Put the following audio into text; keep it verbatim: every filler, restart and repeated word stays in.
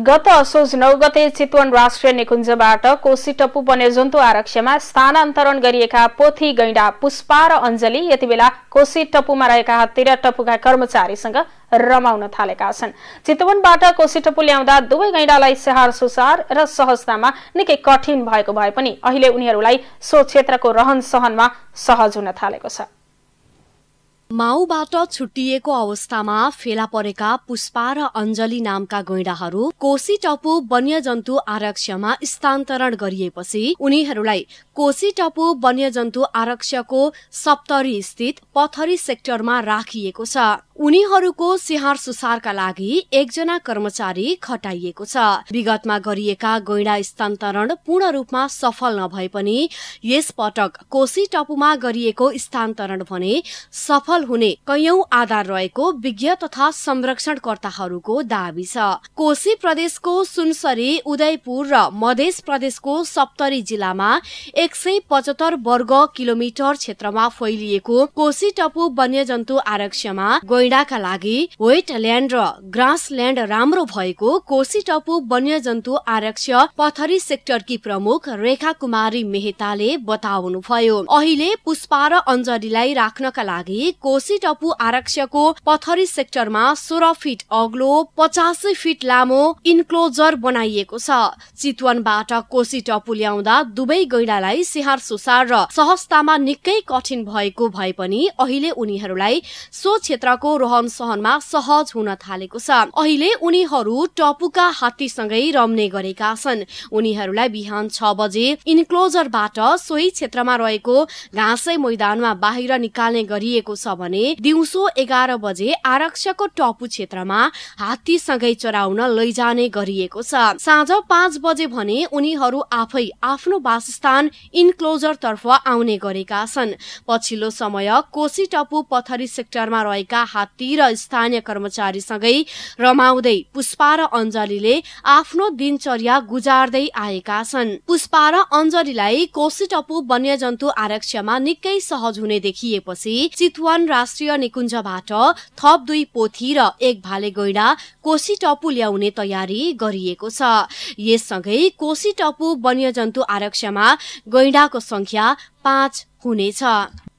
गत असोज नौ गते चितवन राष्ट्रिय निकुञ्जबाट कोशी टप्पू वन्यजन्तु आरक्षमा स्थानान्तरण गरिएका पोथी गैंडा पुष्पा र अञ्जली यतिबेला कोशी टप्पूमा रहेका तेह्र टप्पूका कर्मचारीसँग रमाउन थालेका छन्। चितवनबाट कोशी टप्पू ल्याउँदा दुवै गैंडालाई स्याहार सुसार र सहजतामा निकै कठिन भएको भए पनि अहिले उनीहरूलाई सो क्षेत्रको रहन सहनमा सहज हुन थालेको छ। माउबाट छुट्टिएको अवस्थामा फेला परेका पुष्पा र अञ्जली नामका गैंडाहरू कोशी टप्पू वन्यजन्तु आरक्षमा स्थानान्तरण गरिएपछि उनीहरूलाई कोशी टप्पू वन्यजन्तु आरक्षको सप्तरी स्थित पथरी सेक्टरमा राखिएको छ। उनीहरूको स्याहार सुसारका लागि एकजना कर्मचारी खटाइएको छ। विगतमा गरिएका गैंडा स्थानान्तरण पूर्ण रूपमा सफल नभए पनि यस पटक कोशी टप्पूमा गरिएको स्थानान्तरण भने सफल हुने कैयौं आधार रहेको विज्ञ तथा संरक्षणकर्ताहरूको दावी छ। कोशी प्रदेशको सुनसरी, उदयपुर र मधेस प्रदेशको सप्तरी जिल्लामा एक सय पचहत्तर वर्ग किलोमिटर क्षेत्रमा फैलिएको कोशी टप्पू वन्यजन्तु आरक्षमा गैंडाका लागि वेटल्याण्ड र ग्रासल्याण्ड राम्रो भएको कोशी टप्पू वन्यजन्तु आरक्ष पथरी सेक्टरकी प्रमुख रेखा कुमारी मेहताले बताउनुभयो। अहिले पुष्पा र अञ्जलीलाई राख्नका लागि कोशी टप्पू आरक्षको पथरी सेक्टरमा सोह्र फिट अग्लो पचासी फिट लामो इन्क्लोजर बनाइएको छ। चितवनबाट कोशी टप्पू ल्याउँदा दुवै गैंडालाई स्याहार सुसार र सहजतामा निकै कठिन भएको भए पनि अहिले उनीहरूलाई सो क्षेत्रको रहन सहनमा सहज हुन थालेको छ। अहिले उनीहरू टप्पूका हात्तीसँगै रम्ने गरेका छन्। उनीहरूलाई बिहान छ बजे इन्क्लोजरबाट सोही क्षेत्रमा रहेको घाँसै मैदानमा बाहिर निकाल्ने गरिएको छ भने दिउँसो एघार बजे आरक्षको टप्पू क्षेत्रमा हात्तीसँगै चराउन लैजाने गरिएको छ। साँझ पाँच बजे भने उनीहरू आफै आफ्नो वासस्थान इन्क्लोजर तर्फ आउने गरेका छन्। पछिल्लो समय कोशी टप्पू पथरी सेक्टरमा रहेका हात्ती र स्थानीय कर्मचारीसँगै रमाउँदै पुष्पा र अञ्जलीले आफ्नो दिनचर्या गुजार्दै आएका छन्। पुष्पा र अञ्जलीलाई कोशी टप्पू वन्यजन्तु आरक्षमा निकै सहज हुने देखिएपछि चितवन राष्ट्रिय निकुञ्जबाट थप दुई पोथी र एक भाले गैंडा कोशी टप्पू ल्याउने तयारी गरिएको छ। यससँगै कोशी टप्पू वन्यजन्तु आरक्षमा गैंडाको संख्या पाँच हुनेछ।